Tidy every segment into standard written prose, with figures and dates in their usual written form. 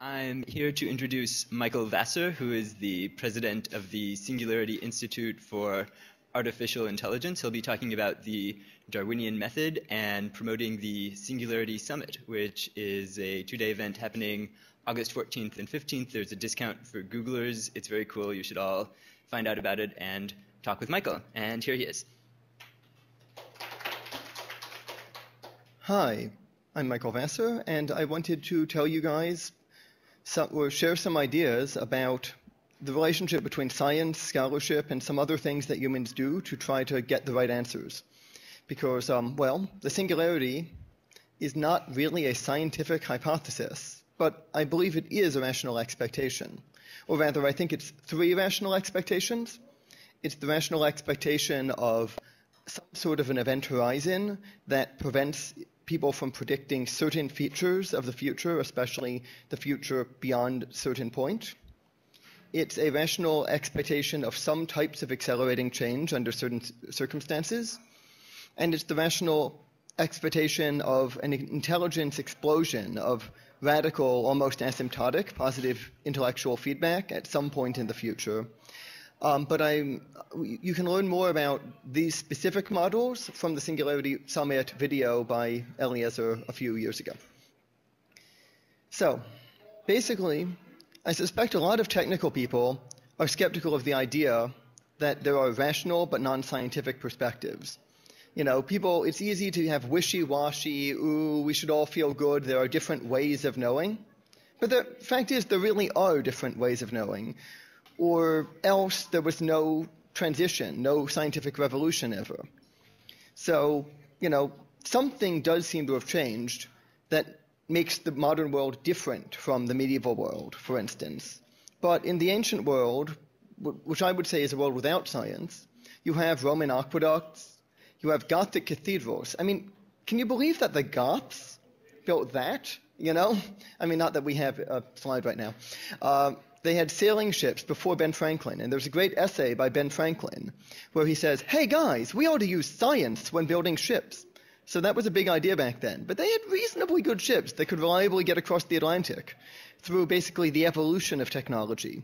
I'm here to introduce Michael Vassar, who is the president of the Singularity Institute for Artificial Intelligence. He'll be talking about the Darwinian method and promoting the Singularity Summit, which is a two-day event happening August 14th and 15th. There's a discount for Googlers. It's very cool. You should all find out about it and talk with Michael. And here he is. Hi, I'm Michael Vassar, and I wanted to tell you guys share some ideas about the relationship between science, scholarship, and some other things that humans do to try to get the right answers. Because, well, the singularity is not really a scientific hypothesis, but I believe it is a rational expectation. Or rather, I think it's three rational expectations. It's the rational expectation of some sort of an event horizon that prevents people from predicting certain features of the future, especially the future beyond a certain point. It's a rational expectation of some types of accelerating change under certain circumstances, and it's the rational expectation of an intelligence explosion of radical, almost asymptotic, positive intellectual feedback at some point in the future. You can learn more about these specific models from the Singularity Summit video by Eliezer a few years ago. So, basically, I suspect a lot of technical people are skeptical of the idea that there are rational but non-scientific perspectives. You know, people, it's easy to have wishy-washy, ooh, we should all feel good, there are different ways of knowing. But the fact is, there really are different ways of knowing, or else there was no transition, no scientific revolution ever. So, you know, something does seem to have changed that makes the modern world different from the medieval world, for instance. But in the ancient world, which I would say is a world without science, you have Roman aqueducts, you have Gothic cathedrals. I mean, can you believe that the Goths built that, you know? I mean, not that we have a slide right now. They had sailing ships before Ben Franklin, and there's a great essay by Ben Franklin where he says, hey guys, we ought to use science when building ships. So that was a big idea back then. But they had reasonably good ships that could reliably get across the Atlantic through basically the evolution of technology.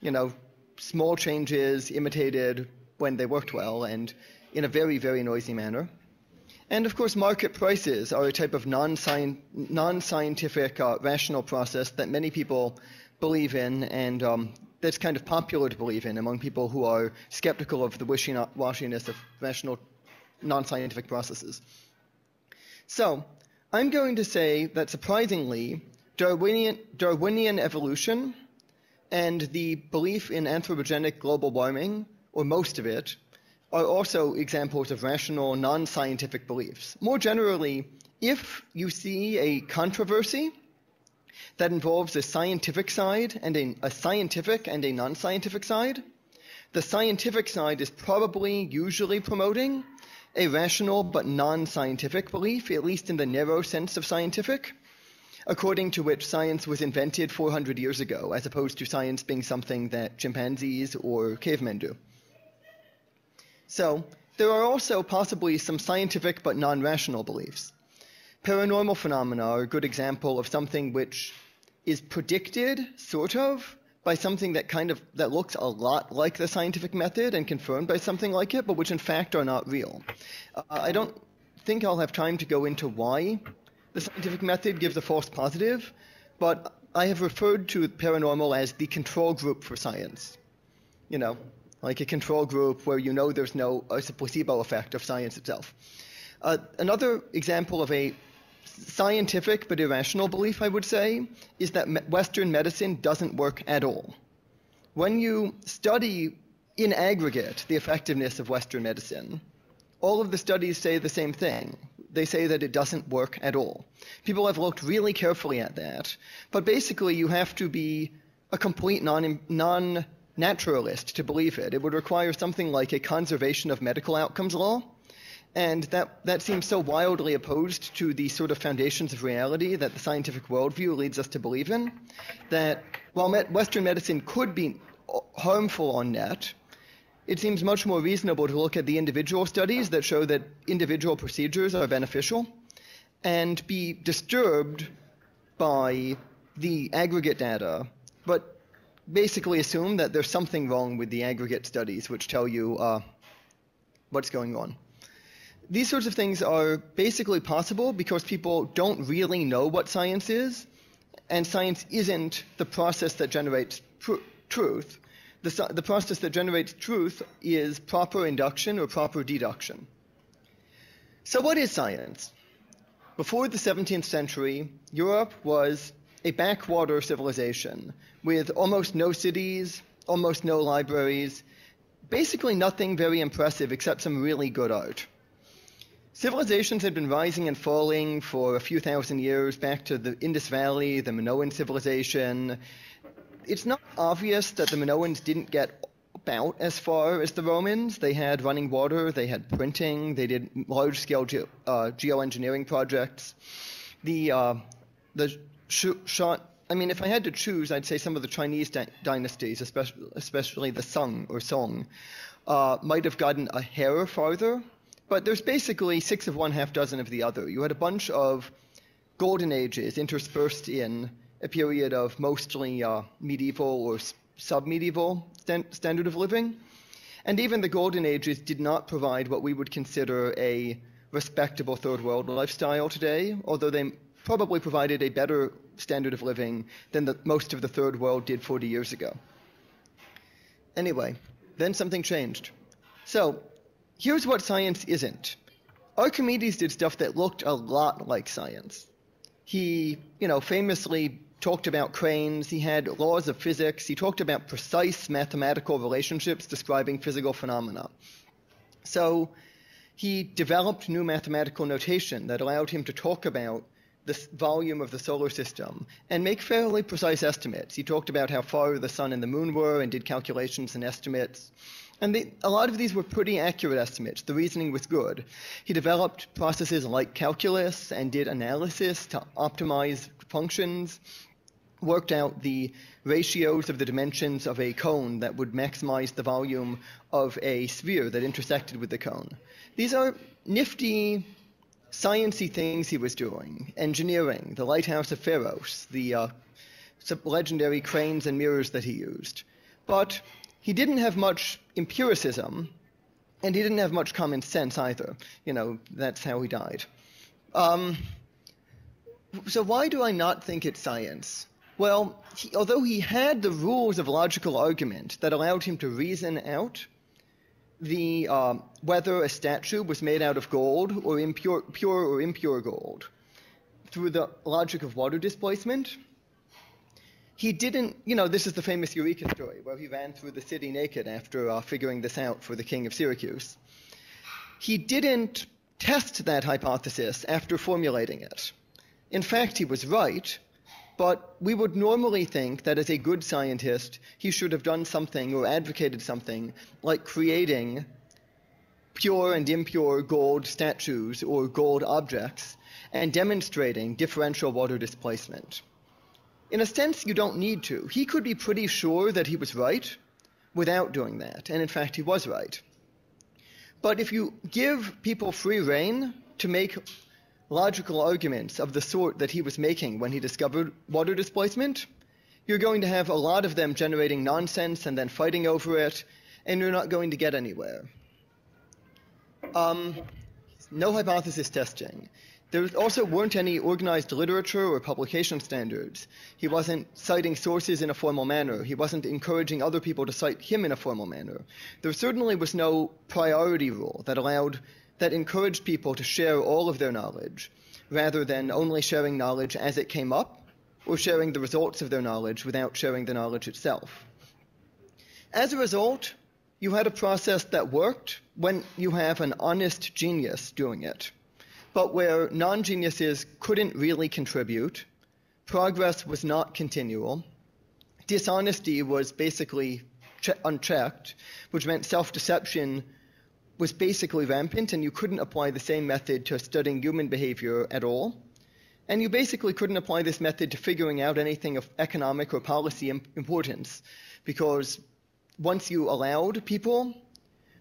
You know, small changes imitated when they worked well and in a very, very noisy manner. And of course, market prices are a type of non-scientific rational process that many people believe in, and that's kind of popular to believe in among people who are skeptical of the wishy-washiness of rational non-scientific processes. So, I'm going to say that surprisingly, Darwinian evolution and the belief in anthropogenic global warming, or most of it, are also examples of rational non-scientific beliefs. More generally, if you see a controversy that involves a scientific side and a scientific and a non-scientific side, the scientific side is probably usually promoting a rational but non-scientific belief, at least in the narrow sense of scientific, according to which science was invented 400 years ago, as opposed to science being something that chimpanzees or cavemen do. So there are also possibly some scientific but non-rational beliefs. Paranormal phenomena are a good example of something which is predicted, sort of, by something that that looks a lot like the scientific method and confirmed by something like it, but which in fact are not real. I don't think I'll have time to go into why the scientific method gives a false positive, but I have referred to paranormal as the control group for science. You know, like a control group where you know there's it's a placebo effect of science itself. Another example of a scientific but irrational belief, I would say, is that Western medicine doesn't work at all. When you study in aggregate the effectiveness of Western medicine, all of the studies say the same thing. They say that it doesn't work at all. People have looked really carefully at that, but basically you have to be a complete non-naturalist to believe it. It would require something like a conservation of medical outcomes law. And that seems so wildly opposed to the sort of foundations of reality that the scientific worldview leads us to believe in, that while Western medicine could be harmful on net, it seems much more reasonable to look at the individual studies that show that individual procedures are beneficial and be disturbed by the aggregate data, but basically assume that there's something wrong with the aggregate studies which tell you what's going on. These sorts of things are basically possible because people don't really know what science is, and science isn't the process that generates truth. The process that generates truth is proper induction or proper deduction. So what is science? Before the 17th century, Europe was a backwater civilization with almost no cities, almost no libraries, basically nothing very impressive except some really good art. Civilizations had been rising and falling for a few thousand years, back to the Indus Valley, the Minoan civilization. It's not obvious that the Minoans didn't get about as far as the Romans. They had running water, they had printing, they did large-scale geoengineering projects. I mean, if I had to choose, I'd say some of the Chinese dynasties, especially the Sung or Song, might have gotten a hair farther. But there's basically six of one, half dozen of the other. You had a bunch of golden ages interspersed in a period of mostly medieval or sub-medieval standard of living. And even the golden ages did not provide what we would consider a respectable third world lifestyle today, although they probably provided a better standard of living than most of the third world did 40 years ago. Anyway, then something changed. So here's what science isn't. Archimedes did stuff that looked a lot like science. He, famously talked about cranes. He had laws of physics. He talked about precise mathematical relationships describing physical phenomena. So he developed new mathematical notation that allowed him to talk about the volume of the solar system and make fairly precise estimates. He talked about how far the sun and the moon were and did calculations and estimates. And a lot of these were pretty accurate estimates. The reasoning was good. He developed processes like calculus and did analysis to optimize functions, worked out the ratios of the dimensions of a cone that would maximize the volume of a sphere that intersected with the cone. These are nifty, sciencey things he was doing. Engineering, the lighthouse of Pharos, the legendary cranes and mirrors that he used. But he didn't have much empiricism, and he didn't have much common sense either. That's how he died. So why do I not think it's science? Well, although he had the rules of logical argument that allowed him to reason out the whether a statue was made out of gold or pure or impure gold through the logic of water displacement, he didn't, this is the famous Eureka story where he ran through the city naked after figuring this out for the king of Syracuse. He didn't test that hypothesis after formulating it. In fact, he was right, but we would normally think that as a good scientist, he should have done something or advocated something like creating pure and impure gold statues or gold objects and demonstrating differential water displacement. In a sense, you don't need to. He could be pretty sure that he was right without doing that, and in fact, he was right. But if you give people free rein to make logical arguments of the sort that he was making when he discovered water displacement, you're going to have a lot of them generating nonsense and then fighting over it, and you're not going to get anywhere. No hypothesis testing. There also weren't any organized literature or publication standards. He wasn't citing sources in a formal manner. He wasn't encouraging other people to cite him in a formal manner. There certainly was no priority rule that encouraged people to share all of their knowledge, rather than only sharing knowledge as it came up, or sharing the results of their knowledge without sharing the knowledge itself. As a result, you had a process that worked when you have an honest genius doing it. But where non-geniuses couldn't really contribute, progress was not continual, dishonesty was basically unchecked, which meant self-deception was basically rampant, and you couldn't apply the same method to studying human behavior at all. And you basically couldn't apply this method to figuring out anything of economic or policy importance, because once you allowed people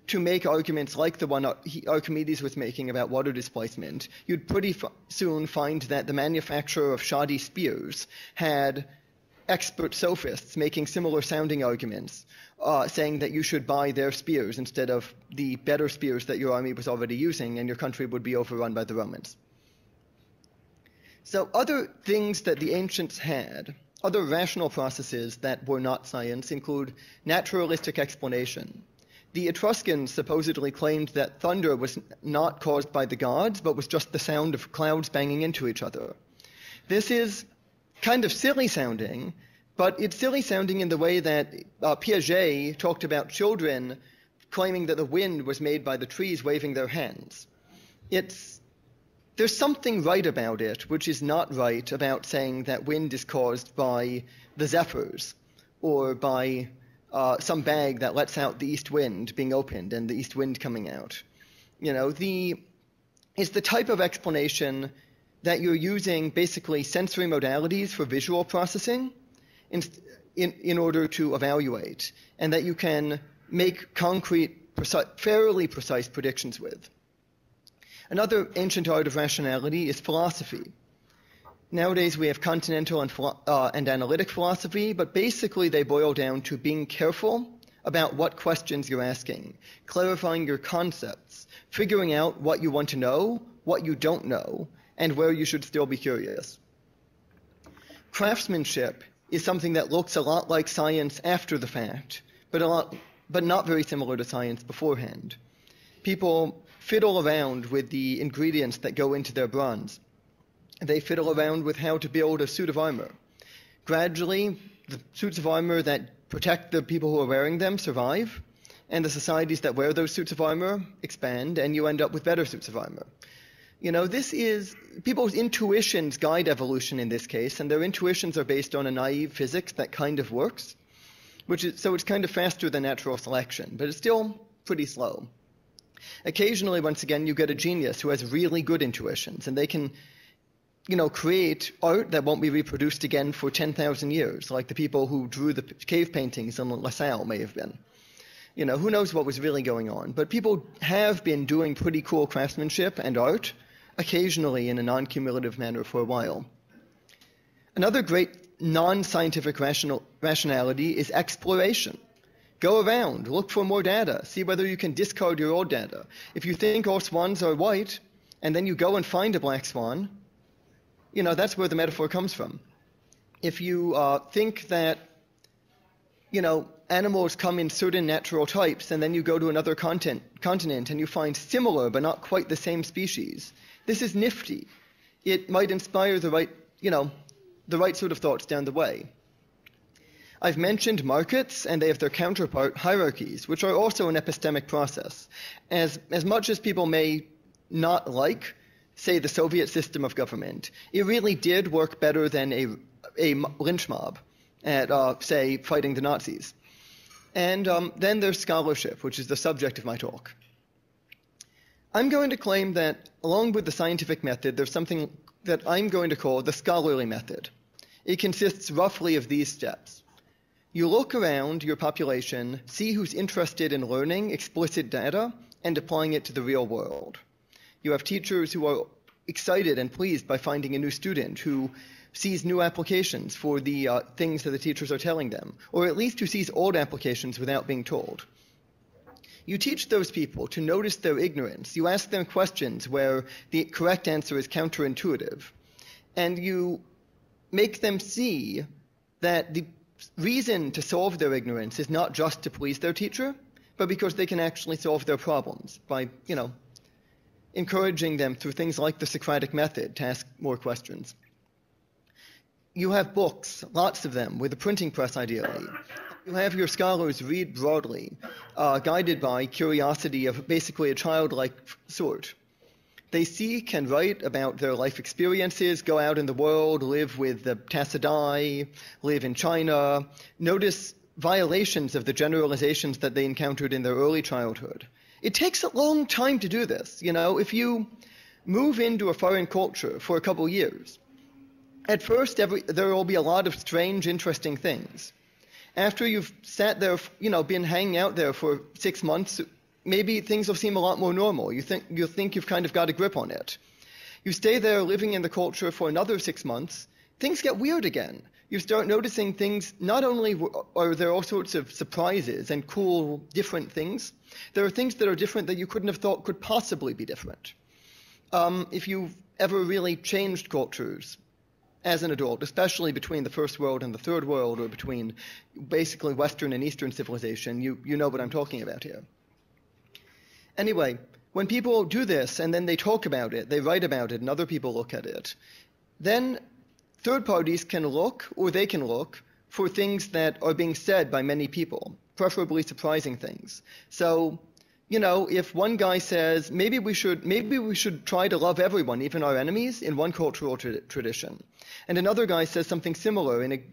to make arguments like the one Archimedes was making about water displacement, you'd pretty soon find that the manufacturer of shoddy spears had expert sophists making similar sounding arguments, saying that you should buy their spears instead of the better spears that your army was already using, and your country would be overrun by the Romans. So other things that the ancients had, other rational processes that were not science, include naturalistic explanation. The Etruscans supposedly claimed that thunder was not caused by the gods, but was just the sound of clouds banging into each other. This is kind of silly-sounding, but it's silly-sounding in the way that Piaget talked about children claiming that the wind was made by the trees waving their hands. There's something right about it, which is not right about saying that wind is caused by the zephyrs or by some bag that lets out the east wind being opened and the east wind coming out. You know, it's the type of explanation that you're using basically sensory modalities for visual processing in order to evaluate, and that you can make concrete, fairly precise predictions with. Another ancient art of rationality is philosophy. Nowadays we have continental and analytic philosophy, but basically they boil down to being careful about what questions you're asking, clarifying your concepts, figuring out what you want to know, what you don't know, and where you should still be curious. Craftsmanship is something that looks a lot like science after the fact, but not very similar to science beforehand. People fiddle around with the ingredients that go into their bronze. They fiddle around with how to build a suit of armor. Gradually, the suits of armor that protect the people who are wearing them survive, and the societies that wear those suits of armor expand, and you end up with better suits of armor. You know, people's intuitions guide evolution in this case, and their intuitions are based on a naive physics that kind of works, so it's kind of faster than natural selection, but it's still pretty slow. Occasionally, once again, you get a genius who has really good intuitions, and they can, you know, create art that won't be reproduced again for 10,000 years, like the people who drew the cave paintings in Lascaux may have been. You know, who knows what was really going on, but people have been doing pretty cool craftsmanship and art, occasionally in a non-cumulative manner for a while. Another great non-scientific rationality is exploration. Go around, look for more data, see whether you can discard your old data. If you think all swans are white, and then you go and find a black swan, you know, that's where the metaphor comes from. If you think that, you know, animals come in certain natural types, and then you go to another continent and you find similar but not quite the same species, this is nifty. It might inspire the right, you know, the right sort of thoughts down the way. I've mentioned markets, and they have their counterpart, hierarchies, which are also an epistemic process. As much as people may not like, say, the Soviet system of government, it really did work better than a lynch mob at, say, fighting the Nazis. And then there's scholarship, which is the subject of my talk. I'm going to claim that, along with the scientific method, there's something that I'm going to call the scholarly method. It consists roughly of these steps. You look around your population, see who's interested in learning explicit data and applying it to the real world. You have teachers who are excited and pleased by finding a new student who sees new applications for the things that the teachers are telling them, or at least who sees old applications without being told. You teach those people to notice their ignorance. You ask them questions where the correct answer is counterintuitive, and you make them see that the reason to solve their ignorance is not just to please their teacher, but because they can actually solve their problems by, you know, encouraging them through things like the Socratic method to ask more questions. You have books, lots of them, with a printing press ideally. You have your scholars read broadly, guided by curiosity of basically a childlike sort. They seek and write about their life experiences, go out in the world, live with the Tasaday, live in China, notice violations of the generalizations that they encountered in their early childhood. It takes a long time to do this. You know, if you move into a foreign culture for a couple years, at first there will be a lot of strange, interesting things. After you've sat there, you know, been hanging out there for 6 months, maybe things will seem a lot more normal. You'll think you've kind of got a grip on it. You stay there living in the culture for another 6 months, things get weird again. You start noticing things, not only are there all sorts of surprises and cool, different things, there are things that are different that you couldn't have thought could possibly be different. If you've ever really changed cultures as an adult, especially between the First World and the Third World, or between basically Western and Eastern civilization, you know what I'm talking about here. Anyway, when people do this and then they talk about it, they write about it, and other people look at it, then third parties can look, or they can look, for things that are being said by many people, preferably surprising things. So, you know, if one guy says, maybe we should try to love everyone, even our enemies, in one cultural tradition, and another guy says something similar in a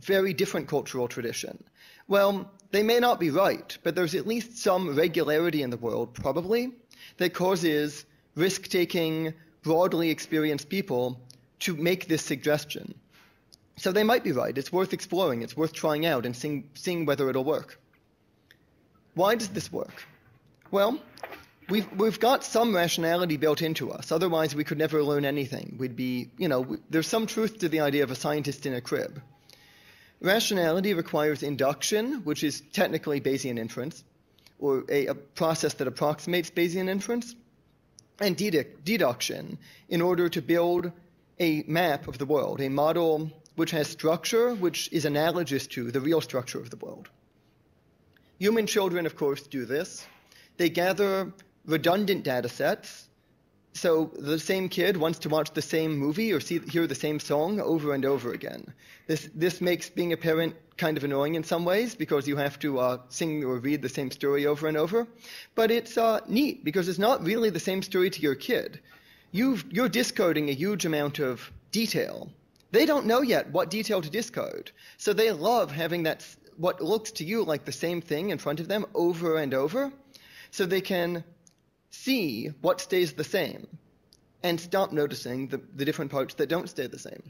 very different cultural tradition, well, they may not be right, but there's at least some regularity in the world, probably, that causes risk-taking, broadly experienced people to make this suggestion. So they might be right. It's worth exploring. It's worth trying out and seeing whether it'll work. Why does this work? Well, we've got some rationality built into us. Otherwise, we could never learn anything. We'd be, you know, there's some truth to the idea of a scientist in a crib. Rationality requires induction, which is technically Bayesian inference, or a process that approximates Bayesian inference, and deduction in order to build a map of the world, a model which has structure, which is analogous to the real structure of the world. Human children, of course, do this. They gather redundant data sets. So the same kid wants to watch the same movie or hear the same song over and over again. This makes being a parent kind of annoying in some ways, because you have to sing or read the same story over and over. But it's neat, because it's not really the same story to your kid. You're discarding a huge amount of detail. They don't know yet what detail to discard. So they love having that what looks to you like the same thing in front of them over and over, so they can see what stays the same and stop noticing the different parts that don't stay the same.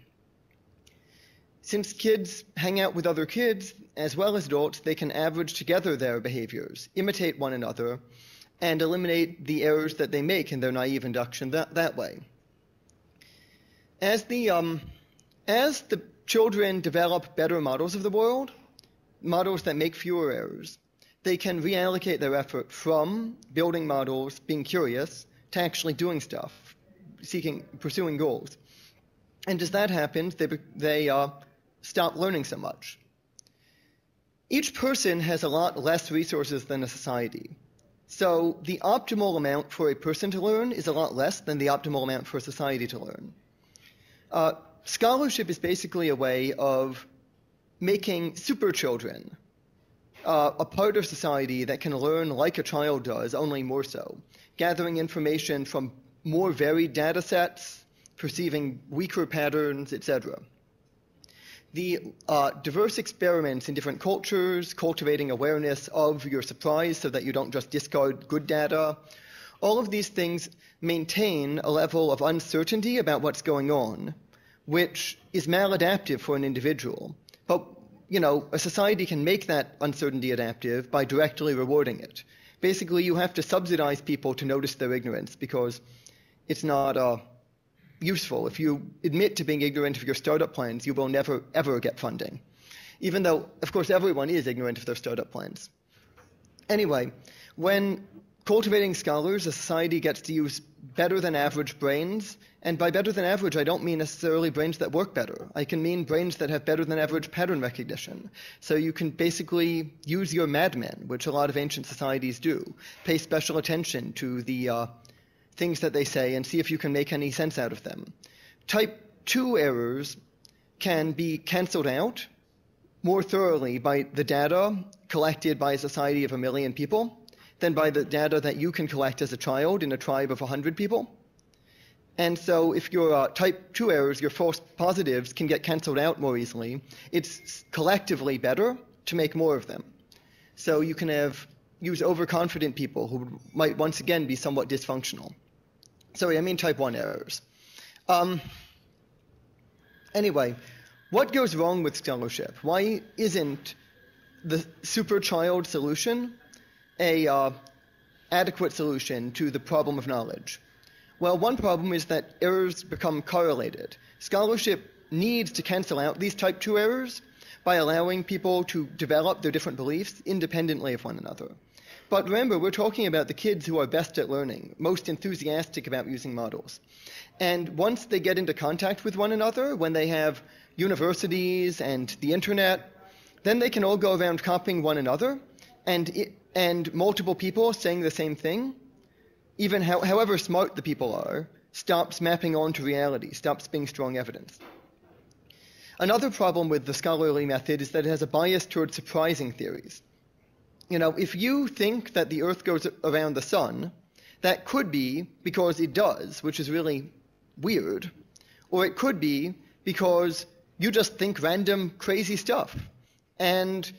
Since kids hang out with other kids as well as adults, they can average together their behaviors, imitate one another, and eliminate the errors that they make in their naive induction that way. As the children develop better models of the world, models that make fewer errors, they can reallocate their effort from building models, being curious, to actually doing stuff, pursuing goals. And as that happens, they stop learning so much. Each person has a lot less resources than a society. So the optimal amount for a person to learn is a lot less than the optimal amount for a society to learn. Scholarship is basically a way of making super children, a part of society that can learn like a child does, only more so, gathering information from more varied data sets, perceiving weaker patterns, etc. The diverse experiments in different cultures, cultivating awareness of your surprise so that you don't just discard good data, all of these things maintain a level of uncertainty about what's going on, which is maladaptive for an individual. But you know, a society can make that uncertainty adaptive by directly rewarding it. Basically, you have to subsidize people to notice their ignorance, because it's not useful. If you admit to being ignorant of your startup plans, you will never, ever get funding, even though, of course, everyone is ignorant of their startup plans. Anyway, when cultivating scholars, a society gets to use better than average brains, and by better than average, I don't mean necessarily brains that work better. I can mean brains that have better than average pattern recognition. So you can basically use your madmen, which a lot of ancient societies do, pay special attention to the things that they say and see if you can make any sense out of them. Type 2 errors can be canceled out more thoroughly by the data collected by a society of 1 million people than by the data that you can collect as a child in a tribe of 100 people. And so if your type 2 errors, your false positives, can get canceled out more easily, it's collectively better to make more of them. So you can use overconfident people who might once again be somewhat dysfunctional. Sorry, I mean type 1 errors. Anyway, what goes wrong with scholarship? Why isn't the super child solution a adequate solution to the problem of knowledge? Well, one problem is that errors become correlated. Scholarship needs to cancel out these type 2 errors by allowing people to develop their different beliefs independently of one another. But remember, we're talking about the kids who are best at learning, most enthusiastic about using models. And once they get into contact with one another, when they have universities and the internet, then they can all go around copying one another and multiple people saying the same thing. Even however smart the people are, stops mapping onto reality, stops being strong evidence. Another problem with the scholarly method is that it has a bias toward surprising theories. You know, if you think that the Earth goes around the sun, that could be because it does, which is really weird, or it could be because you just think random crazy stuff. And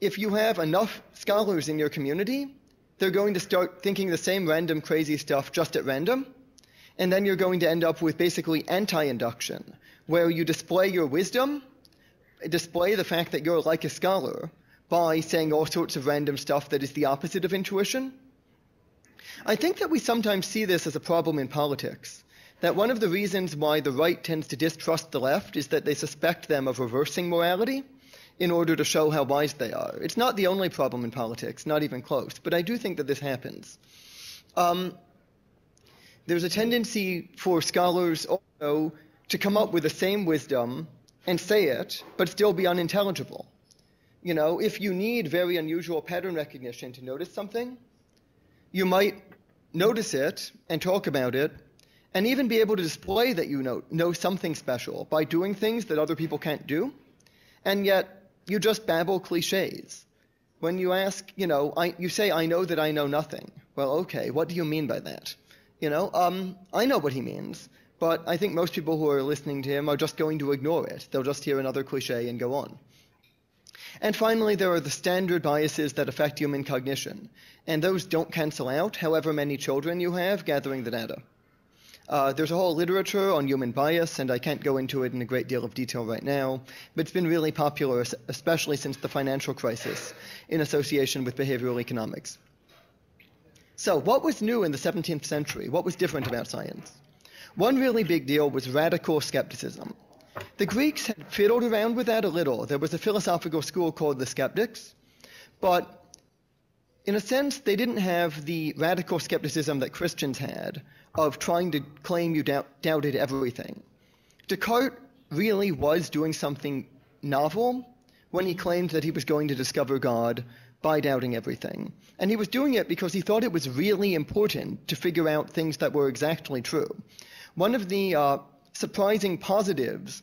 if you have enough scholars in your community, they're going to start thinking the same random crazy stuff just at random, and then you're going to end up with basically anti-induction, where you display your wisdom, display the fact that you're like a scholar, by saying all sorts of random stuff that is the opposite of intuition. I think that we sometimes see this as a problem in politics, that one of the reasons why the right tends to distrust the left is that they suspect them of reversing morality in order to show how wise they are. It's not the only problem in politics, not even close, but I do think that this happens. There's a tendency for scholars also to come up with the same wisdom and say it, but still be unintelligible. You know, if you need very unusual pattern recognition to notice something, you might notice it and talk about it and even be able to display that you know something special by doing things that other people can't do, and yet you just babble cliches. When you ask, you know, you say, I know that I know nothing. Well, okay, what do you mean by that? You know, I know what he means, but I think most people who are listening to him are just going to ignore it. They'll just hear another cliche and go on. And finally, there are the standard biases that affect human cognition, and those don't cancel out however many children you have gathering the data. There's a whole literature on human bias, and I can't go into it in a great deal of detail right now, but it's been really popular, especially since the financial crisis, in association with behavioral economics. So what was new in the 17th century? What was different about science? One really big deal was radical skepticism. The Greeks had fiddled around with that a little. There was a philosophical school called the Skeptics, but in a sense, they didn't have the radical skepticism that Christians had of trying to claim you doubted everything. Descartes really was doing something novel when he claimed that he was going to discover God by doubting everything. And he was doing it because he thought it was really important to figure out things that were exactly true. One of the surprising positives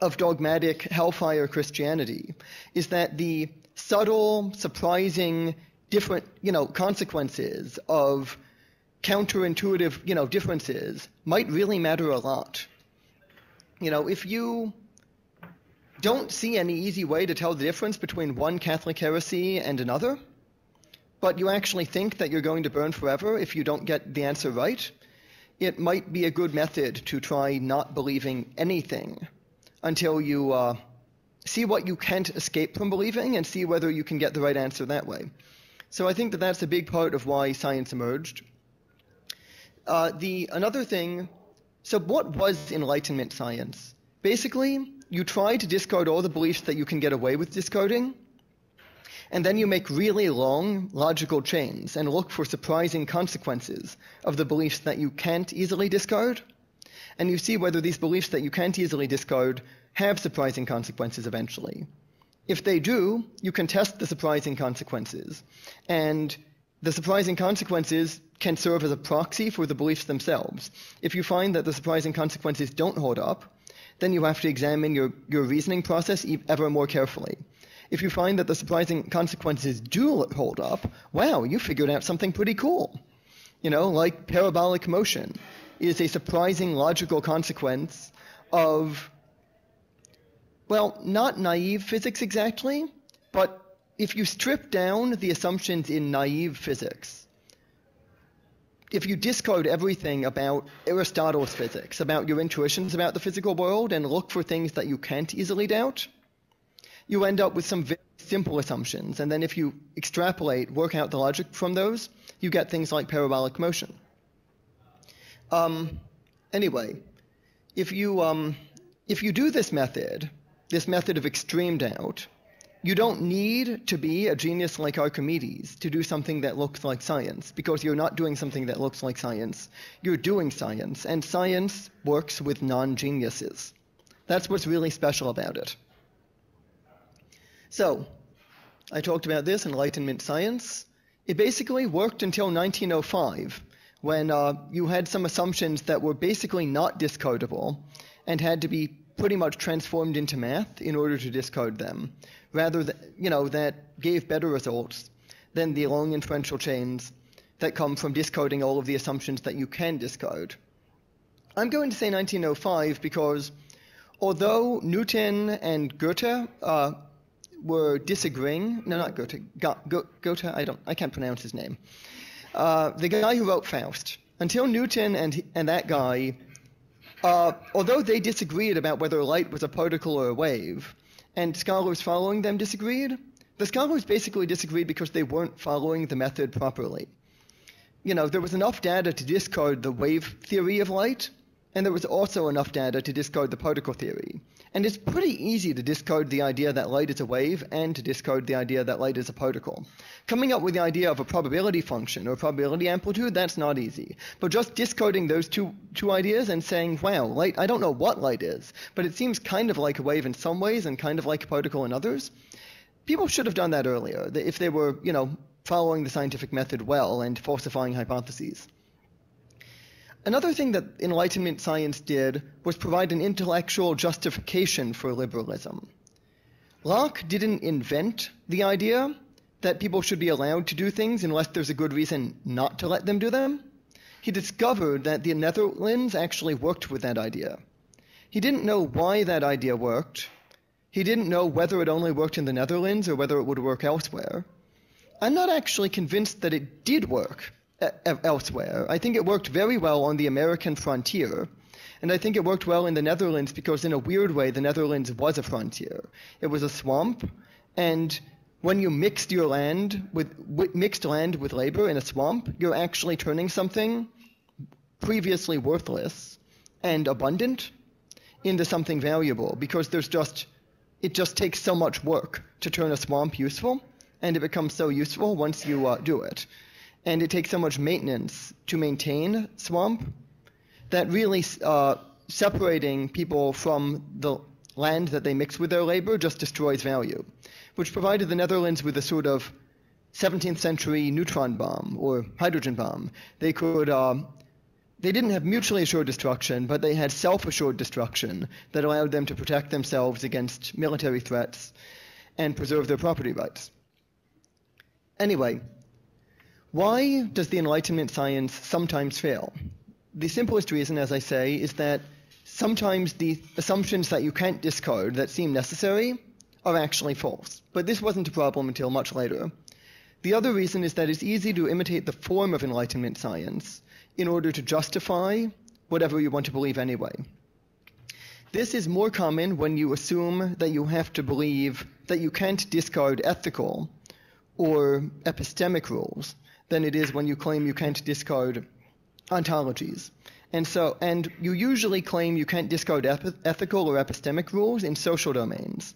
of dogmatic hellfire Christianity is that the subtle, surprising, different, consequences of counterintuitive, differences might really matter a lot. You know, if you don't see any easy way to tell the difference between one Catholic heresy and another, but you actually think that you're going to burn forever if you don't get the answer right, it might be a good method to try not believing anything until you see what you can't escape from believing and see whether you can get the right answer that way. So I think that that's a big part of why science emerged. Another thing, so what was Enlightenment science? Basically, you try to discard all the beliefs that you can get away with discarding, and then you make really long logical chains and look for surprising consequences of the beliefs that you can't easily discard, and you see whether these beliefs that you can't easily discard have surprising consequences eventually. If they do, you can test the surprising consequences, and the surprising consequences can serve as a proxy for the beliefs themselves. If you find that the surprising consequences don't hold up, then you have to examine your reasoning process ever more carefully. If you find that the surprising consequences do hold up, wow, you figured out something pretty cool. You know, like parabolic motion is a surprising logical consequence of, well, not naive physics exactly, but if you strip down the assumptions in naive physics, if you discard everything about Aristotle's physics, about your intuitions about the physical world, and look for things that you can't easily doubt, you end up with some very simple assumptions, and then if you extrapolate, work out the logic from those, you get things like parabolic motion. Anyway, if you do this method of extreme doubt, you don't need to be a genius like Archimedes to do something that looks like science, because you're not doing something that looks like science. You're doing science, and science works with non-geniuses. That's what's really special about it. So, I talked about this, Enlightenment science. It basically worked until 1905, when you had some assumptions that were basically not discardable and had to be pretty much transformed into math in order to discard them. Rather, that gave better results than the long inferential chains that come from discarding all of the assumptions that you can discard. I'm going to say 1905 because although Newton and Goethe were disagreeing, no, not Goethe, Goethe, I can't pronounce his name, the guy who wrote Faust, until Newton and that guy, although they disagreed about whether light was a particle or a wave, and scholars following them disagreed, the scholars basically disagreed because they weren't following the method properly. There was enough data to discard the wave theory of light, and there was also enough data to discard the particle theory. And it's pretty easy to discard the idea that light is a wave and to discard the idea that light is a particle. Coming up with the idea of a probability function or probability amplitude, that's not easy. But just discarding those two ideas and saying, wow, light, I don't know what light is, but it seems kind of like a wave in some ways and kind of like a particle in others, people should have done that earlier if they were, following the scientific method well and falsifying hypotheses. Another thing that Enlightenment science did was provide an intellectual justification for liberalism. Locke didn't invent the idea that people should be allowed to do things unless there's a good reason not to let them do them. He discovered that the Netherlands actually worked with that idea. He didn't know why that idea worked. He didn't know whether it only worked in the Netherlands or whether it would work elsewhere. I'm not actually convinced that it did work elsewhere. I think it worked very well on the American frontier, and I think it worked well in the Netherlands because in a weird way the Netherlands was a frontier. It was a swamp, and when you mixed your land with labor in a swamp, you're actually turning something previously worthless and abundant into something valuable, because it just takes so much work to turn a swamp useful, and it becomes so useful once you do it. And it takes so much maintenance to maintain swamp that really separating people from the land that they mix with their labor just destroys value, which provided the Netherlands with a sort of 17th century neutron bomb or hydrogen bomb. They didn't have mutually assured destruction, but they had self-assured destruction that allowed them to protect themselves against military threats and preserve their property rights. Anyway, why does the Enlightenment science sometimes fail? The simplest reason, as I say, is that sometimes the assumptions that you can't discard that seem necessary are actually false. But this wasn't a problem until much later. The other reason is that it's easy to imitate the form of Enlightenment science in order to justify whatever you want to believe anyway. This is more common when you assume that you have to believe that you can't discard ethical or epistemic rules than it is when you claim you can't discard ontologies. And you usually claim you can't discard ethical or epistemic rules in social domains.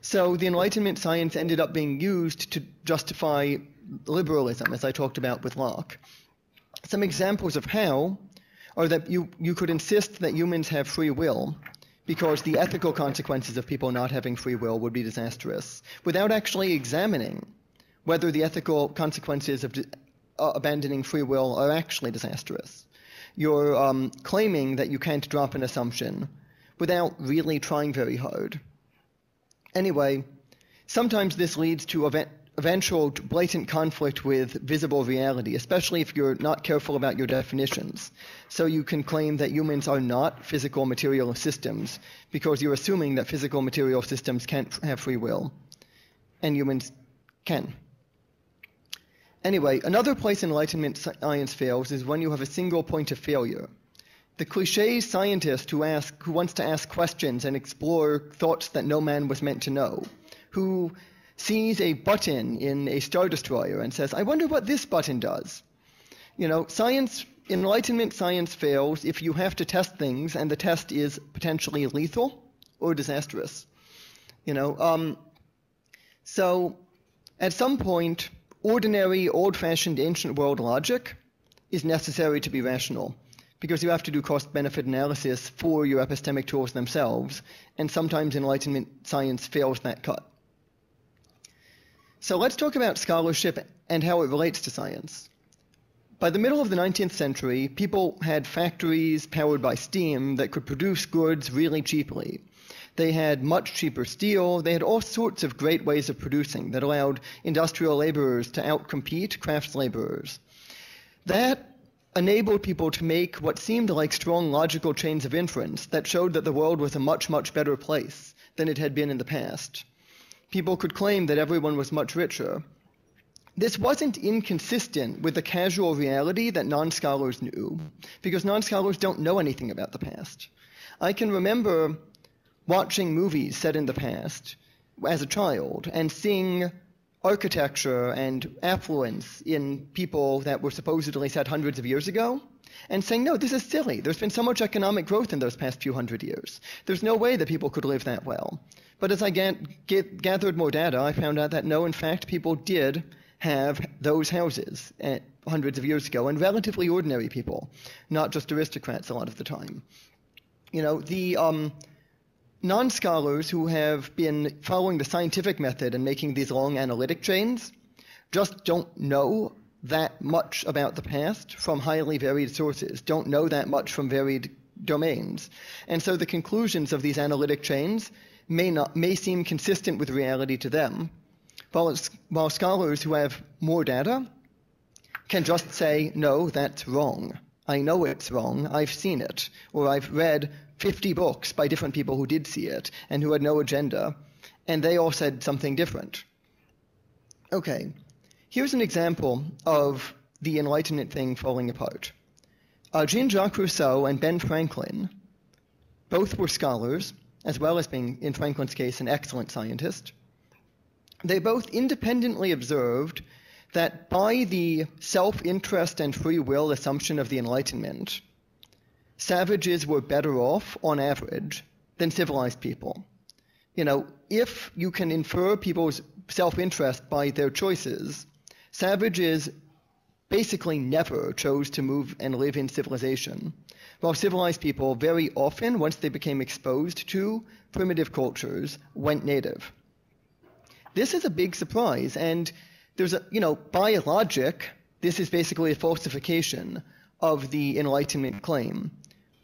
So the Enlightenment science ended up being used to justify liberalism, as I talked about with Locke. Some examples of how are that you could insist that humans have free will, because the ethical consequences of people not having free will would be disastrous, without actually examining whether the ethical consequences of abandoning free will are actually disastrous. You're claiming that you can't drop an assumption without really trying very hard. Anyway, sometimes this leads to eventual blatant conflict with visible reality, especially if you're not careful about your definitions. So you can claim that humans are not physical material systems because you're assuming that physical material systems can't have free will, and humans can. Anyway, another place Enlightenment science fails is when you have a single point of failure. The cliché scientist who wants to ask questions and explore thoughts that no man was meant to know, who sees a button in a Star Destroyer and says, I wonder what this button does. You know, science, Enlightenment science fails if you have to test things and the test is potentially lethal or disastrous. You know, so at some point, ordinary, old-fashioned, ancient world logic is necessary to be rational, because you have to do cost-benefit analysis for your epistemic tools themselves, and sometimes Enlightenment science fails that cut. So let's talk about scholarship and how it relates to science. By the middle of the 19th century, people had factories powered by steam that could produce goods really cheaply. They had much cheaper steel. They had all sorts of great ways of producing that allowed industrial laborers to outcompete crafts laborers. That enabled people to make what seemed like strong logical chains of inference that showed that the world was a much, much better place than it had been in the past. People could claim that everyone was much richer. This wasn't inconsistent with the casual reality that non-scholars knew, because non-scholars don't know anything about the past. I can remember watching movies set in the past as a child and seeing architecture and affluence in people that were supposedly set hundreds of years ago and saying, no, this is silly. There's been so much economic growth in those past few hundred years. There's no way that people could live that well. But as I gathered more data, I found out that no, in fact, people did have those houses hundreds of years ago, and relatively ordinary people, not just aristocrats a lot of the time. You know, the non-scholars who have been following the scientific method and making these long analytic chains just don't know that much about the past from highly varied sources, don't know that much from varied domains. And so the conclusions of these analytic chains may seem consistent with reality to them, while scholars who have more data can just say, no, that's wrong. I know it's wrong. I've seen it. Or I've read 50 books by different people who did see it and who had no agenda, and they all said something different. Okay, here's an example of the Enlightenment thing falling apart. Jean-Jacques Rousseau and Ben Franklin both were scholars, as well as being, in Franklin's case, an excellent scientist. They both independently observed that by the self-interest and free will assumption of the Enlightenment, savages were better off, on average, than civilized people. You know, if you can infer people's self-interest by their choices, savages basically never chose to move and live in civilization, while civilized people very often, once they became exposed to primitive cultures, went native. This is a big surprise, and there's a, you know, by logic, this is basically a falsification of the Enlightenment claim.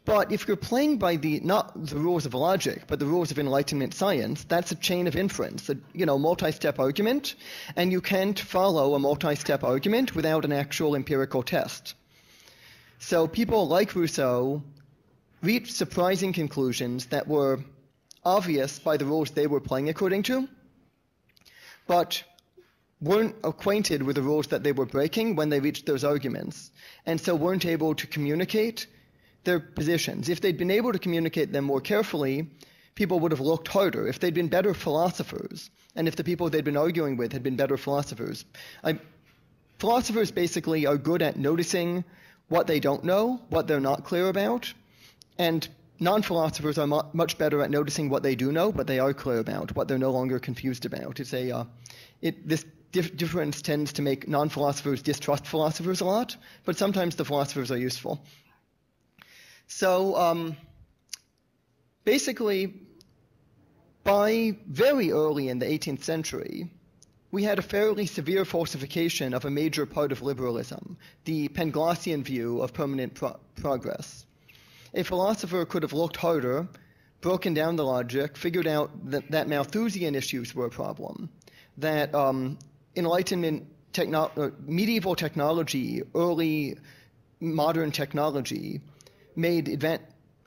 But if you're playing by the, not the rules of logic, but the rules of Enlightenment science, that's a chain of inference, a, you know, multi-step argument, and you can't follow a multi-step argument without an actual empirical test. So people like Rousseau reached surprising conclusions that were obvious by the rules they were playing according to, but weren't acquainted with the rules that they were breaking when they reached those arguments, and so weren't able to communicate their positions. If they'd been able to communicate them more carefully, people would have looked harder. If they'd been better philosophers, and if the people they'd been arguing with had been better philosophers. Philosophers basically are good at noticing what they don't know, what they're not clear about, and non-philosophers are much better at noticing what they do know, what they are clear about, what they're no longer confused about. It's a, this difference tends to make non-philosophers distrust philosophers a lot, but sometimes the philosophers are useful. So basically, by very early in the 18th century, we had a fairly severe falsification of a major part of liberalism, the Panglossian view of permanent progress. A philosopher could have looked harder, broken down the logic, figured out that Malthusian issues were a problem, that Enlightenment medieval technology, early modern technology,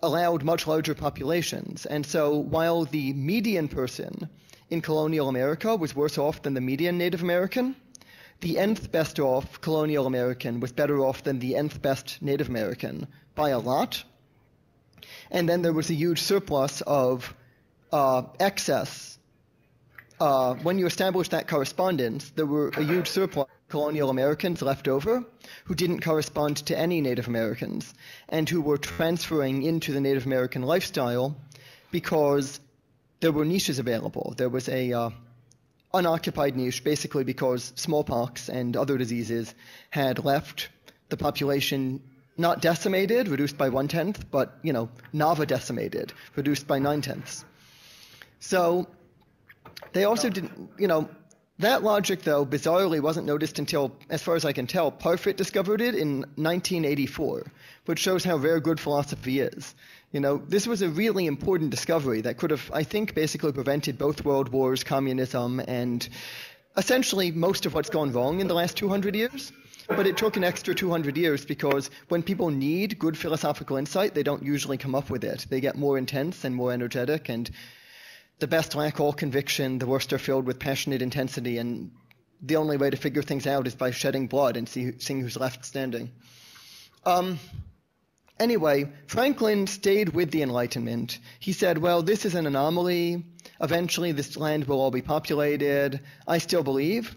allowed much larger populations. And so while the median person in colonial America was worse off than the median Native American, the nth best off colonial American was better off than the nth best Native American by a lot. And then there was a huge surplus of excess when you establish that correspondence, there were a huge surplus of colonial Americans left over who didn't correspond to any Native Americans and who were transferring into the Native American lifestyle because there were niches available. There was a unoccupied niche, basically because smallpox and other diseases had left the population not decimated, reduced by 1/10, but, you know, Nava decimated, reduced by 9/10. So they also didn't, you know, that logic, though, bizarrely wasn't noticed until, as far as I can tell, Parfit discovered it in 1984, which shows how rare good philosophy is. You know, this was a really important discovery that could have, I think, basically prevented both world wars, communism, and essentially most of what's gone wrong in the last 200 years. But it took an extra 200 years because when people need good philosophical insight, they don't usually come up with it. They get more intense and more energetic, and the best lack all conviction, the worst are filled with passionate intensity, and the only way to figure things out is by shedding blood and seeing who's left standing. Anyway, Franklin stayed with the Enlightenment. He said, well, this is an anomaly. Eventually, this land will all be populated. I still believe.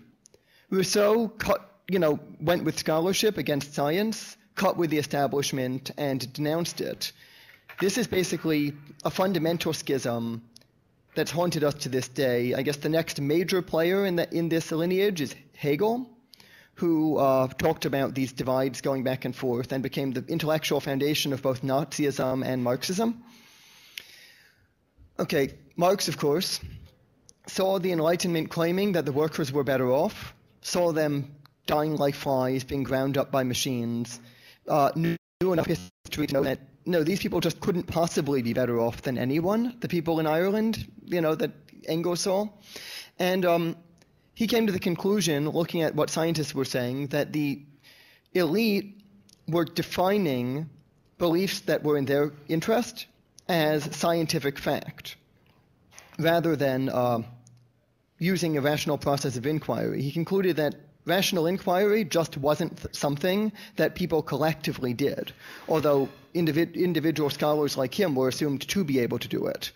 Rousseau cut, you know, went with scholarship against science, cut with the establishment, and denounced it. This is basically a fundamental schism that's haunted us to this day. I guess the next major player in this lineage is Hegel, who talked about these divides going back and forth and became the intellectual foundation of both Nazism and Marxism. Okay, Marx, of course, saw the Enlightenment claiming that the workers were better off, saw them dying like flies, being ground up by machines, knew enough history to know that, no, these people just couldn't possibly be better off than anyone, the people in Ireland, you know, that Engels saw. And he came to the conclusion, looking at what scientists were saying, that the elite were defining beliefs that were in their interest as scientific fact, rather than using a rational process of inquiry. He concluded that rational inquiry just wasn't something that people collectively did, although individual scholars like him were assumed to be able to do it.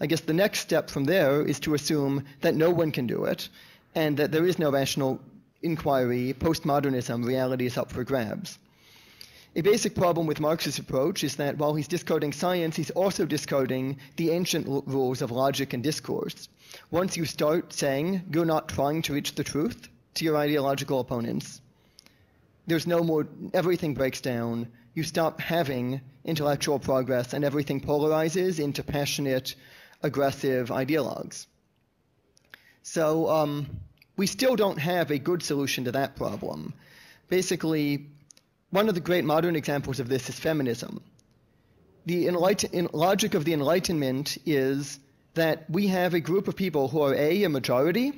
I guess the next step from there is to assume that no one can do it and that there is no rational inquiry. Postmodernism, reality is up for grabs. A basic problem with Marx's approach is that while he's discarding science, he's also discarding the ancient rules of logic and discourse. Once you start saying you're not trying to reach the truth to your ideological opponents, there's no more, everything breaks down. You stop having intellectual progress and everything polarizes into passionate, aggressive ideologues. So we still don't have a good solution to that problem. Basically, one of the great modern examples of this is feminism. The logic of the Enlightenment is that we have a group of people who are A, a majority,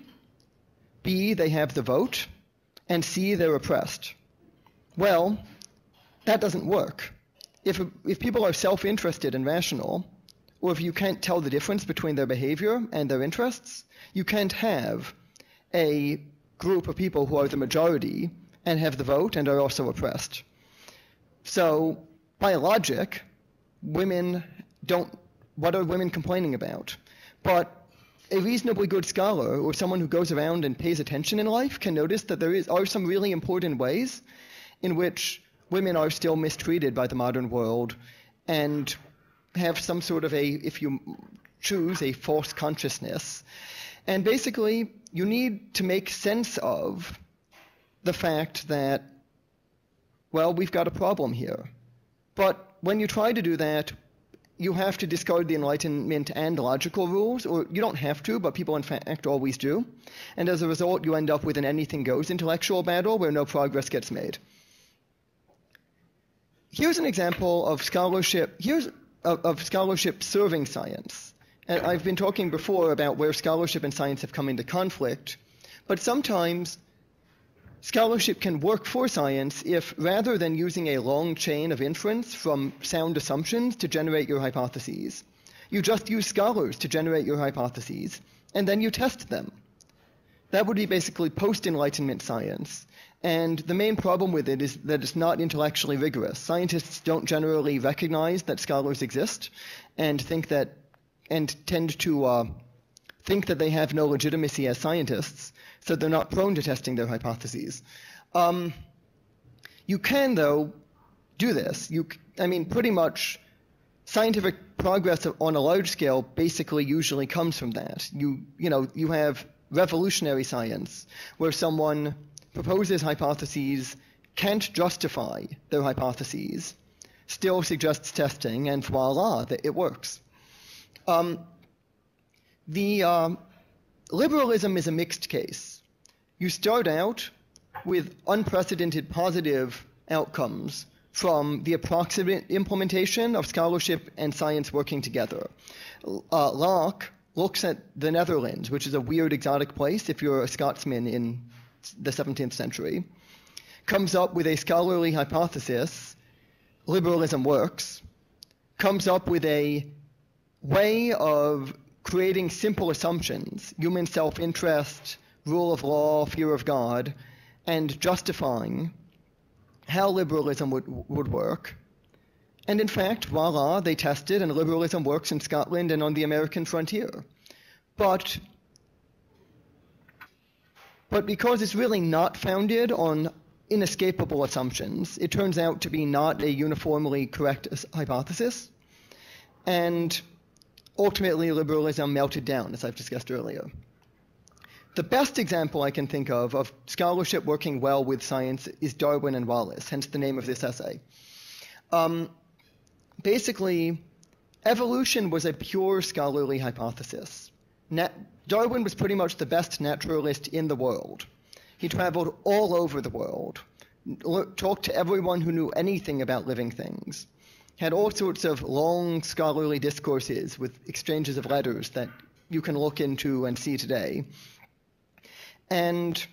B, they have the vote, and C, they're oppressed. Well, that doesn't work. If people are self-interested and rational, or if you can't tell the difference between their behavior and their interests, you can't have a group of people who are the majority and have the vote and are also oppressed. So, by logic, women don't, what are women complaining about? But a reasonably good scholar or someone who goes around and pays attention in life can notice that there are some really important ways in which women are still mistreated by the modern world and have some sort of a, if you choose, a false consciousness. And basically, you need to make sense of the fact that, well, we've got a problem here. But when you try to do that, you have to discard the Enlightenment and logical rules, or you don't have to, but people in fact always do. And as a result, you end up with an anything goes intellectual battle where no progress gets made. Here's an example of scholarship. Here's of scholarship serving science. And I've been talking before about where scholarship and science have come into conflict, but sometimes scholarship can work for science if, rather than using a long chain of inference from sound assumptions to generate your hypotheses, you just use scholars to generate your hypotheses, and then you test them. That would be basically post-Enlightenment science, and the main problem with it is that it's not intellectually rigorous. Scientists don't generally recognize that scholars exist and tend to think that they have no legitimacy as scientists, so they're not prone to testing their hypotheses. You can, though, do this. I mean, pretty much scientific progress on a large scale basically usually comes from that. You have revolutionary science where someone proposes hypotheses, can't justify their hypotheses, still suggests testing, and voila, it works. Liberalism is a mixed case. You start out with unprecedented positive outcomes from the approximate implementation of scholarship and science working together. Locke looks at the Netherlands, which is a weird, exotic place if you're a Scotsman in the 17th century, comes up with a scholarly hypothesis, liberalism works, comes up with a way of creating simple assumptions, human self-interest, rule of law, fear of God, and justifying how liberalism would work. And in fact, voila, they tested, and liberalism works in Scotland and on the American frontier. But because it's really not founded on inescapable assumptions, it turns out to be not a uniformly correct hypothesis, and ultimately liberalism melted down, as I've discussed earlier. The best example I can think of scholarship working well with science is Darwin and Wallace, hence the name of this essay. Basically, evolution was a pure scholarly hypothesis. Darwin was pretty much the best naturalist in the world. He traveled all over the world, talked to everyone who knew anything about living things, had all sorts of long scholarly discourses with exchanges of letters that you can look into and see today. And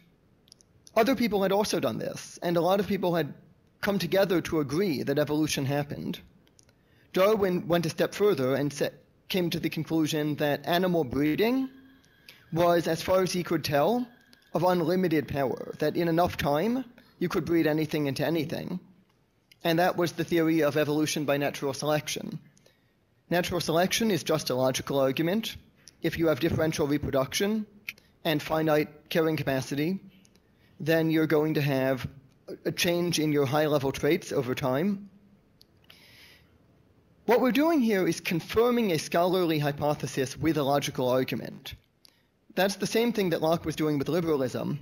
other people had also done this, and a lot of people had come together to agree that evolution happened. Darwin went a step further and came to the conclusion that animal breeding was, as far as he could tell, of unlimited power, that in enough time you could breed anything into anything. And that was the theory of evolution by natural selection. Natural selection is just a logical argument. If you have differential reproduction and finite carrying capacity, then you're going to have a change in your high-level traits over time. What we're doing here is confirming a scholarly hypothesis with a logical argument. That's the same thing that Locke was doing with liberalism,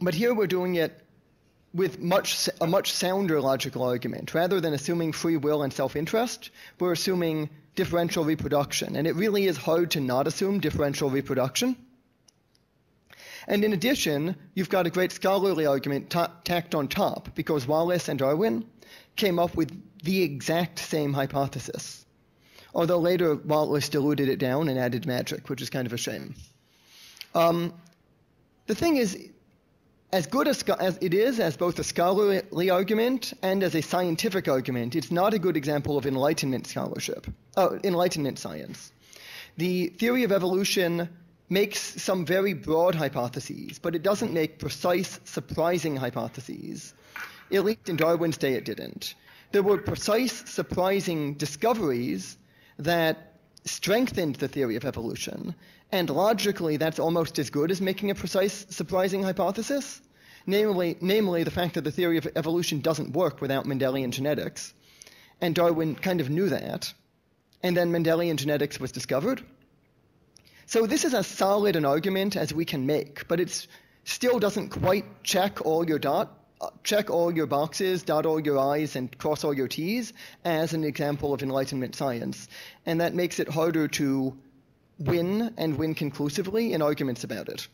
but here we're doing it with a much sounder logical argument. Rather than assuming free will and self-interest, we're assuming differential reproduction, and it really is hard to not assume differential reproduction. And in addition, you've got a great scholarly argument tacked on top, because Wallace and Darwin came up with the exact same hypothesis, although later Wallace diluted it down and added magic, which is kind of a shame. The thing is, as good as it is as both a scholarly argument and as a scientific argument, it's not a good example of Enlightenment scholarship, Enlightenment science. The theory of evolution makes some very broad hypotheses, but it doesn't make precise, surprising hypotheses. At least in Darwin's day, it didn't. There were precise, surprising discoveries that strengthened the theory of evolution, and logically that's almost as good as making a precise, surprising hypothesis, namely the fact that the theory of evolution doesn't work without Mendelian genetics, and Darwin kind of knew that, and then Mendelian genetics was discovered. So this is as solid an argument as we can make, but it still doesn't quite check all your boxes, dot all your I's, and cross all your T's as an example of Enlightenment science. And that makes it harder to win and win conclusively in arguments about it.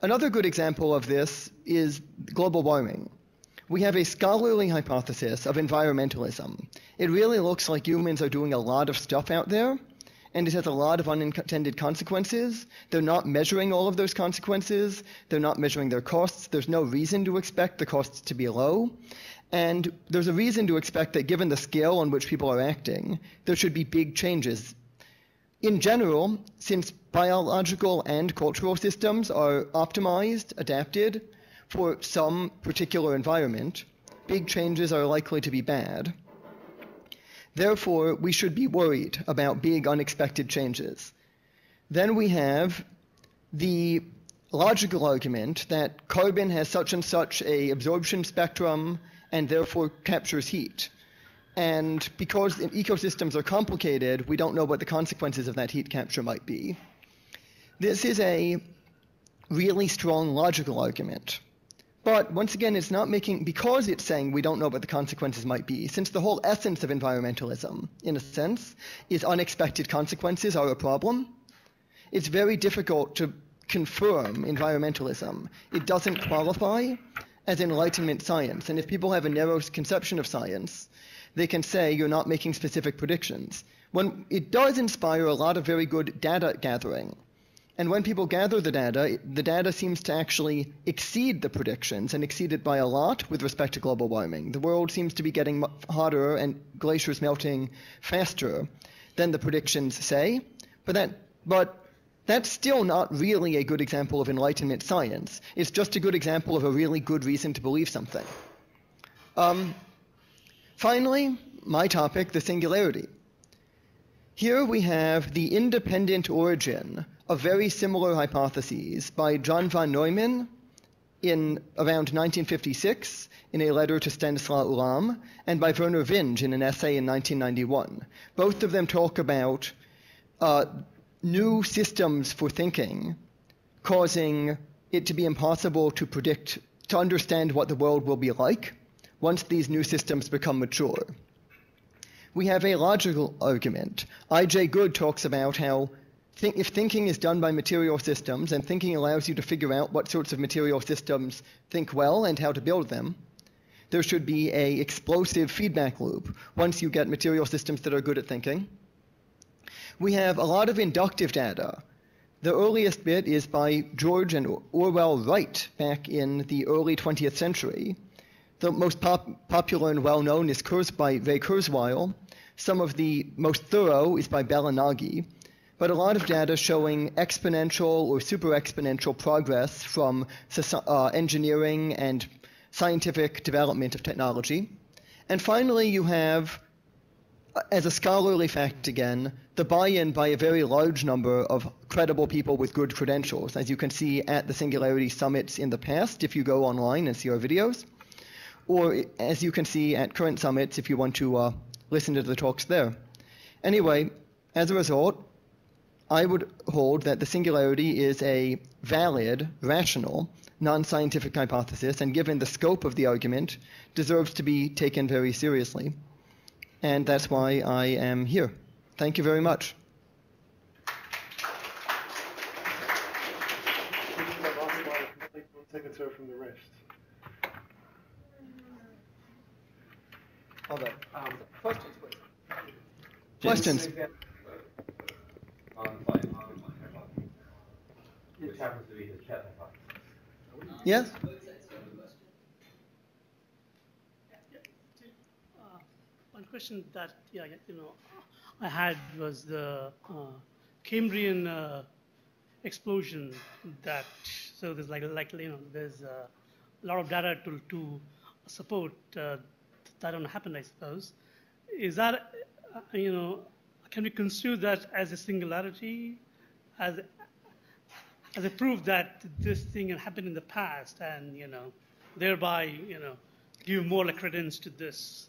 Another good example of this is global warming. We have a scholarly hypothesis of environmentalism. It really looks like humans are doing a lot of stuff out there, and it has a lot of unintended consequences. They're not measuring all of those consequences. They're not measuring their costs. There's no reason to expect the costs to be low. And there's a reason to expect that given the scale on which people are acting, there should be big changes. In general, since biological and cultural systems are optimized, adapted for some particular environment, big changes are likely to be bad. Therefore, we should be worried about big unexpected changes. Then we have the logical argument that carbon has such and such a absorption spectrum and therefore captures heat. And because ecosystems are complicated, we don't know what the consequences of that heat capture might be. This is a really strong logical argument. But once again, it's not making, because it's saying we don't know what the consequences might be, since the whole essence of environmentalism, in a sense, is unexpected consequences are a problem, it's very difficult to confirm environmentalism. It doesn't qualify as Enlightenment science. And if people have a narrow conception of science, they can say you're not making specific predictions. When it does inspire a lot of very good data gathering. And when people gather the data seems to actually exceed the predictions and exceed it by a lot with respect to global warming. The world seems to be getting hotter and glaciers melting faster than the predictions say. But that's still not really a good example of Enlightenment science. It's just a good example of a really good reason to believe something. Finally, my topic, the singularity. Here we have the independent origin of very similar hypotheses by John von Neumann in around 1956 in a letter to Stanislaw Ulam, and by Werner Vinge in an essay in 1991. Both of them talk about new systems for thinking, causing it to be impossible to predict, to understand what the world will be like once these new systems become mature. We have a logical argument. I. J. Good talks about how if thinking is done by material systems, and thinking allows you to figure out what sorts of material systems think well and how to build them, there should be an explosive feedback loop once you get material systems that are good at thinking. We have a lot of inductive data. The earliest bit is by George and Orwell Wright back in the early 20th century. The most popular and well-known is by Ray Kurzweil. Some of the most thorough is by Bellinagi. But a lot of data showing exponential or super-exponential progress from engineering and scientific development of technology. And finally, you have, as a scholarly fact again, the buy-in by a very large number of credible people with good credentials, as you can see at the Singularity Summits in the past if you go online and see our videos, or as you can see at current summits if you want to listen to the talks there. Anyway, as a result, I would hold that the singularity is a valid, rational, non-scientific hypothesis, and given the scope of the argument, deserves to be taken very seriously. And that's why I am here. Thank you very much. We'll take it from the rest. Hold on. Questions, please. Questions. Which happens to be the chat box. Yes. One question that I had was the Cambrian explosion. That so there's there's a lot of data to support that don't happen, I suppose. Is that can we consider that as a singularity, as a proof that this thing had happened in the past, and thereby give more credence to this?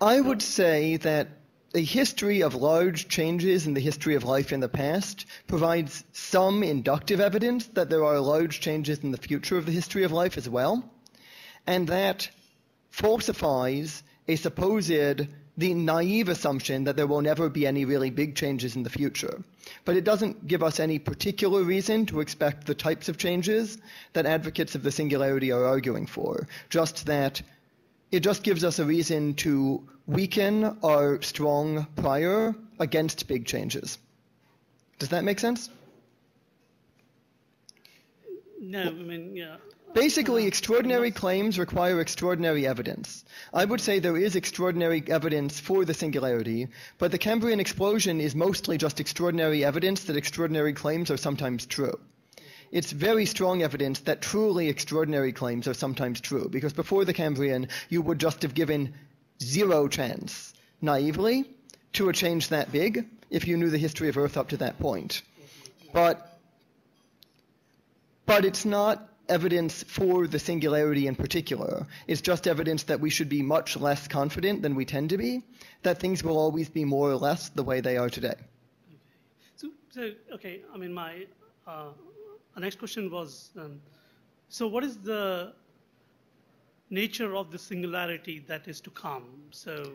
I would say that a history of large changes in the history of life in the past provides some inductive evidence that there are large changes in the future of the history of life as well, and that falsifies a supposed, the naive assumption that there will never be any really big changes in the future. But it doesn't give us any particular reason to expect the types of changes that advocates of the singularity are arguing for, just that it just gives us a reason to weaken our strong prior against big changes. Does that make sense? No, Basically, extraordinary claims require extraordinary evidence. I would say there is extraordinary evidence for the singularity, but the Cambrian explosion is mostly just extraordinary evidence that extraordinary claims are sometimes true. It's very strong evidence that truly extraordinary claims are sometimes true, because before the Cambrian, you would just have given zero chance, naively, to a change that big if you knew the history of Earth up to that point. But it's not evidence for the singularity in particular. It's just evidence that we should be much less confident than we tend to be, that things will always be more or less the way they are today. Okay, I mean, my next question was, so what is the nature of the singularity that is to come? So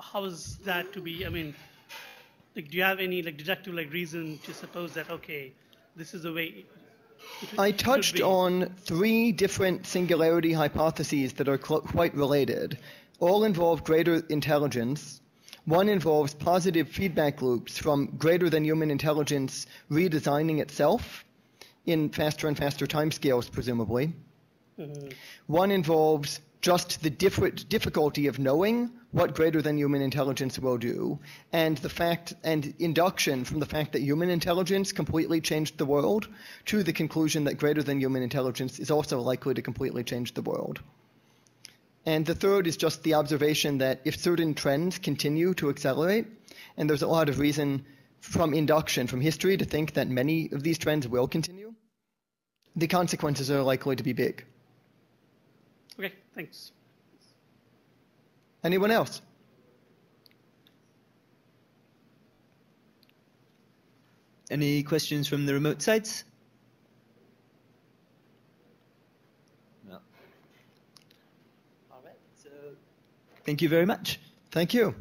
how is that to be, I mean, like, do you have any like deductive like reason to suppose that, okay, this is the way? I touched on three different singularity hypotheses that are quite related. All involve greater intelligence. One involves positive feedback loops from greater than human intelligence redesigning itself in faster and faster timescales, presumably. Mm-hmm. One involves just the difficulty of knowing what greater than human intelligence will do, and the fact and induction from the fact that human intelligence completely changed the world to the conclusion that greater than human intelligence is also likely to completely change the world. And the third is just the observation that if certain trends continue to accelerate, and there's a lot of reason from induction, from history, to think that many of these trends will continue, the consequences are likely to be big. Okay, thanks. Anyone else? Any questions from the remote sites? No. All right, so thank you very much. Thank you.